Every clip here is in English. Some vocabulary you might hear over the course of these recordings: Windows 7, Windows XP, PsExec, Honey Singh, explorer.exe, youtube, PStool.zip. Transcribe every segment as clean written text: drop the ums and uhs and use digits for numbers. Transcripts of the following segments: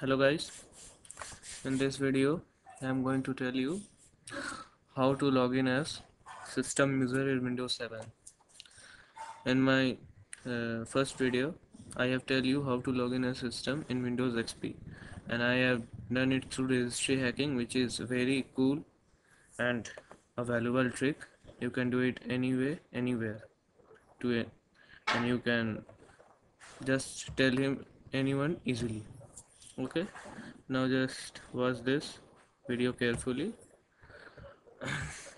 Hello guys, in this video I am going to tell you how to log in as system user in Windows 7. In my first video I have tell you how to log in as system in Windows XP, and I have done it through registry hacking, which is very cool and a valuable trick. You can do it anywhere to it, and you can just tell him anyone easily. Okay, now just watch this video carefully.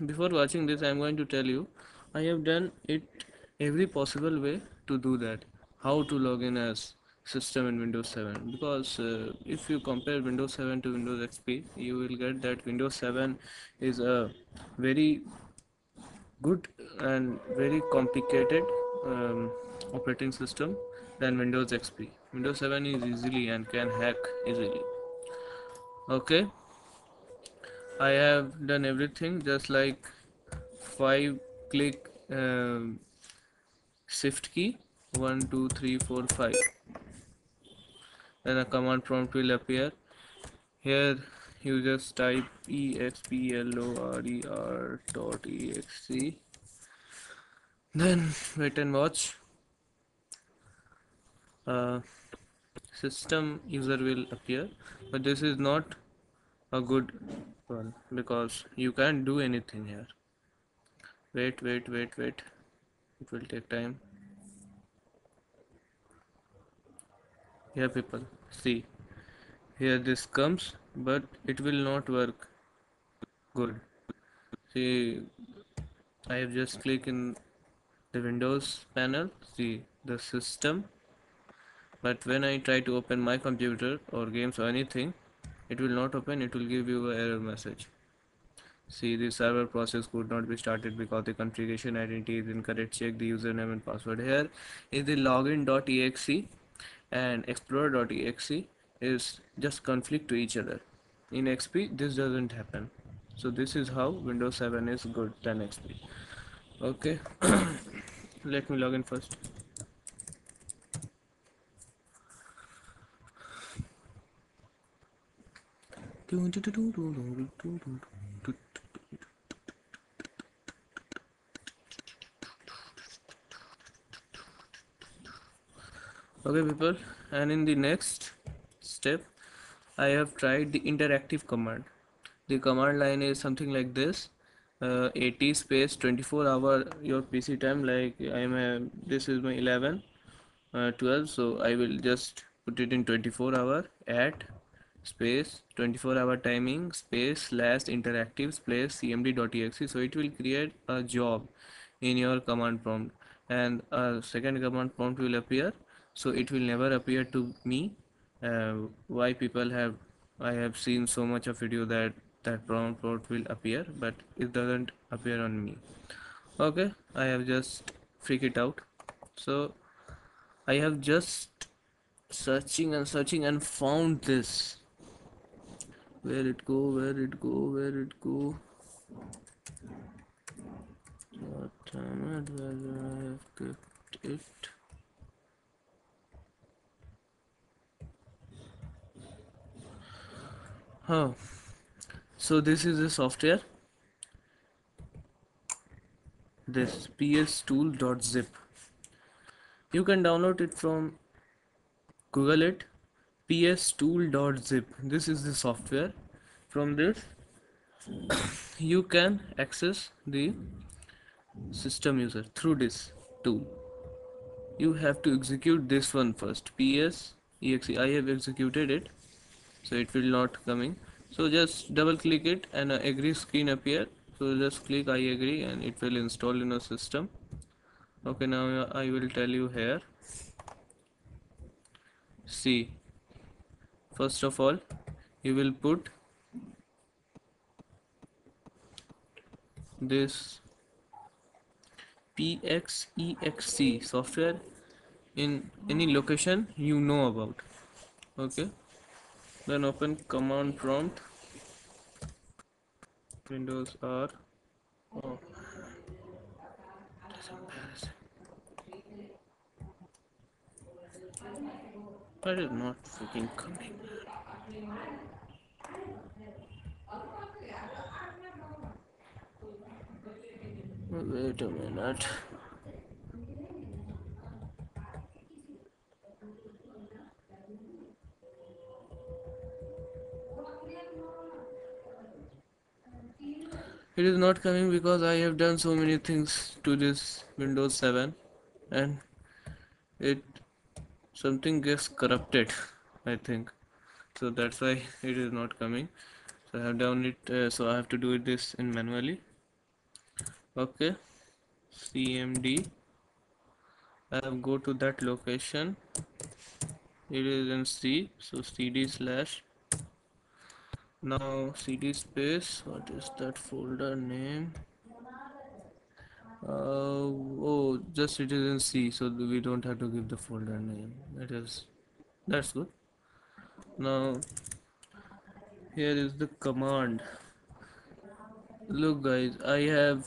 Before watching this, I am going to tell you I have done it every possible way to do that, how to log in as system in Windows 7, because if you compare Windows 7 to Windows XP, you will get that Windows 7 is a very good and very complicated operating system than Windows XP. Windows 7 is easily and can hack easily. Okay, I have done everything just like 5-click shift key 1 2 3 4 5, then a command prompt will appear. Here you just type PsExec, then wait and watch. System user will appear, but this is not a good one because you can't do anything here. Wait, it will take time. Here people, see, here this comes, but it will not work good. See, I have just clicked in the Windows panel, see the system. But when I try to open my computer or games or anything, it will not open. It will give you an error message. See, the server process could not be started because the configuration identity is incorrect. Check the username and password. Here is the login.exe and explorer.exe is just conflict to each other. In XP, this doesn't happen. So this is how Windows 7 is good than XP. Okay, let me log in first. Okay people, and in the next step I have tried the interactive command. The command line is something like this: 80 space 24-hour your PC time. Like this is my 11 12, so I will just put it in 24-hour at space 24-hour timing space / interactive space cmd.exe. So it will create a job in your command prompt, and a second command prompt will appear. So it will never appear to me. Why people have, I have seen so much of video that prompt will appear, but it doesn't appear on me. Okay, I have just freaked it out. So I have just searching and found this. Where it go? What time I have kept it? Huh. So this is the software. This PStool.zip. You can download it from Google it. PStool.zip. This is the software. From this you can access the system user through this tool. You have to execute this one first, PsExec. I have executed it, so it will not coming. So just double click it and an agree screen appear. So just click I agree and it will install in your system. Okay, now I will tell you here. See, first of all, you will put this PsExec software in any location you know about. Okay, then open command prompt Windows R. Oh, that's embarrassing. That is not freaking coming, man. Wait a minute. It is not coming because I have done so many things to this Windows 7 and it something gets corrupted, I think. So that's why it is not coming. So I have done it, so I have to do this in manually. Okay, cmd, I have go to that location. It is in C, so cd/ now cd space, what is that folder name? Oh, just it is in C, so we don't have to give the folder name. That is, that's good. Now here is the command. Look guys, I have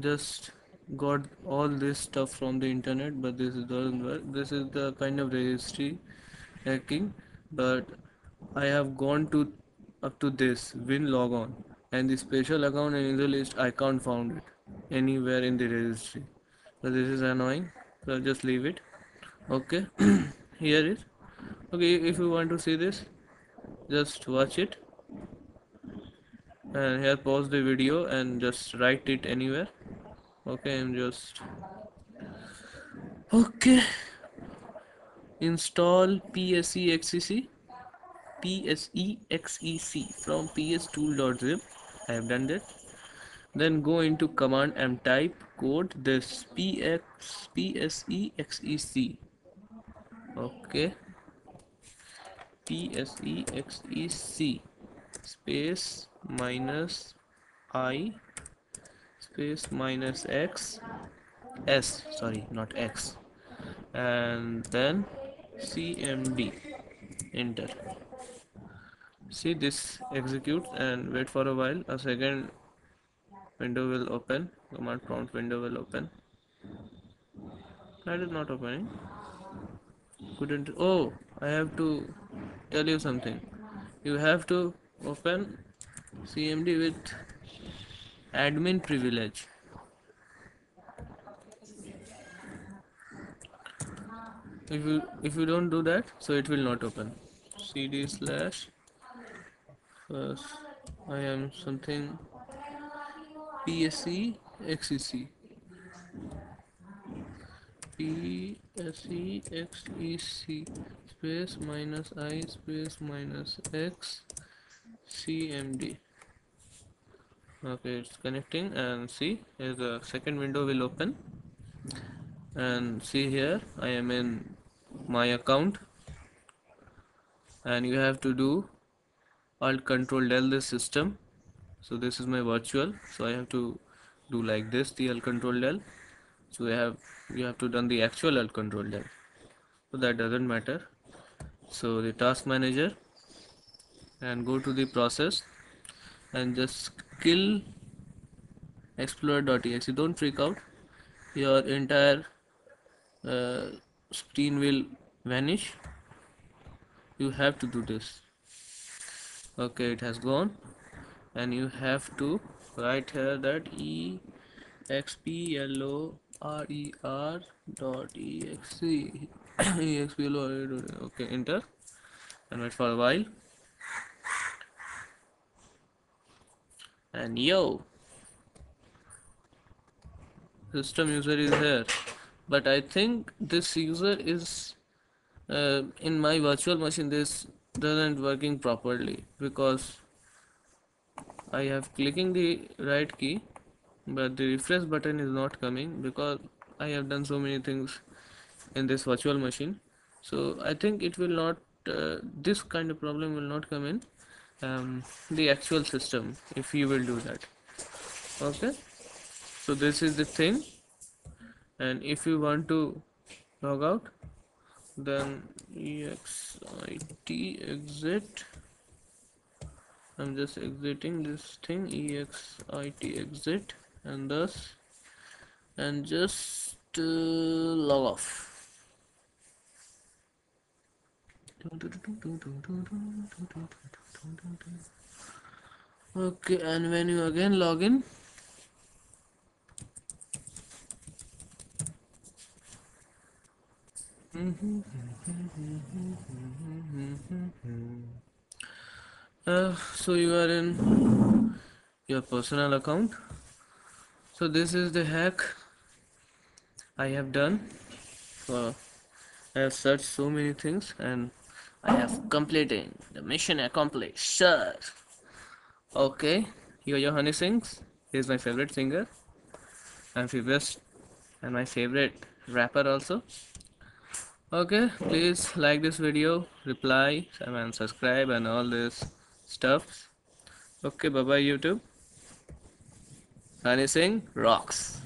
just got all this stuff from the internet, but this doesn't work. This is the kind of registry hacking, but I have gone to up to this win logon and the special account and user list. I can't found it anywhere in the registry, so this is annoying, so I'll just leave it. Okay. Here is okay. If you want to see this, just watch it, and here pause the video and just write it anywhere. Okay, I'm just okay. Install PsExec from PStool.zip. I have done that. Then go into command and type code this PsExec. Okay, PsExec space minus I space minus X S, sorry, not X, and then cmd, enter. See, this executes and wait for a while. A second window will open, command prompt window will open. That is not opening. Couldn't, oh, I have to tell you something. You have to open cmd with admin privilege. If you don't do that, so it will not open. cd/ first I am something PsExec. PsExec space minus I space minus X cmd. Okay, it's connecting, and see, here's a second window will open, and see here I am in my account, and you have to do Alt-Control-Del this system. So this is my virtual, so I have to do like this, the Alt-Control-Del. So you have to done the actual Alt-Control-Del. So that doesn't matter. So the task manager, and go to the process, and just kill explorer.exe. Don't freak out. Your entire screen will vanish. You have to do this. Okay, it has gone, and you have to write here that explorer.exe. Okay, enter, and wait for a while. And yo, system user is here, but I think this user is in my virtual machine. This doesn't working properly because I have clicking the right key, but the refresh button is not coming because I have done so many things in this virtual machine. So I think it will not. This kind of problem will not come in the actual system if you will do that. Okay, so this is the thing, and if you want to log out, then exit. I'm just exiting this thing, exit, and thus, and just log off. Okay, and when you again log in, so you are in your personal account. So this is the hack I have done. I have searched so many things and I have completed the mission accomplished, sir. Okay, Yo-Yo Honey sings. He is my favorite singer and famous, and my favorite rapper also. Okay, please like this video, reply and subscribe and all this stuff. Okay, bye bye YouTube. Honey Singh rocks.